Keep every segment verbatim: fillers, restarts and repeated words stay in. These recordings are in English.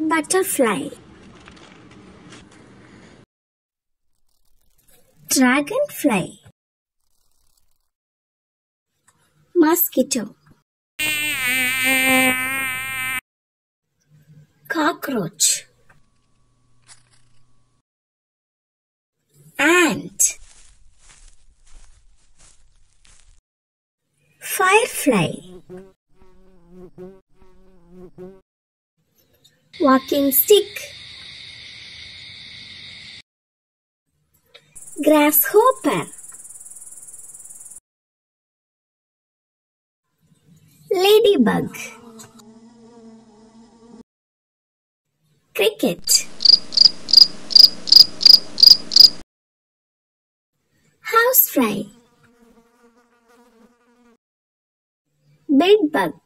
Butterfly. Dragonfly. Mosquito. Cockroach. Ant. Firefly. Walking stick. Grasshopper. Ladybug. Cricket. Housefly. Bedbug.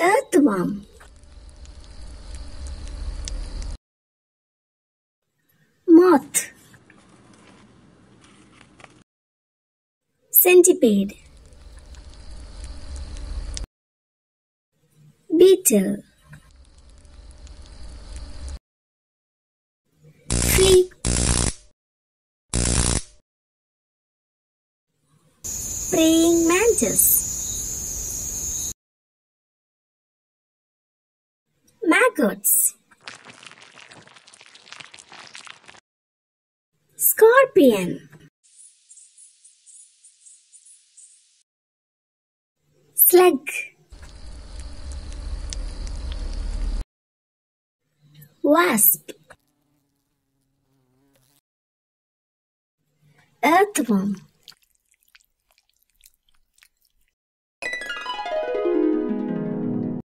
Earthworm. Moth. Centipede. Beetle. Flea. Praying mantis. Maggots. Scorpion. Slug. Wasp. Earthworm.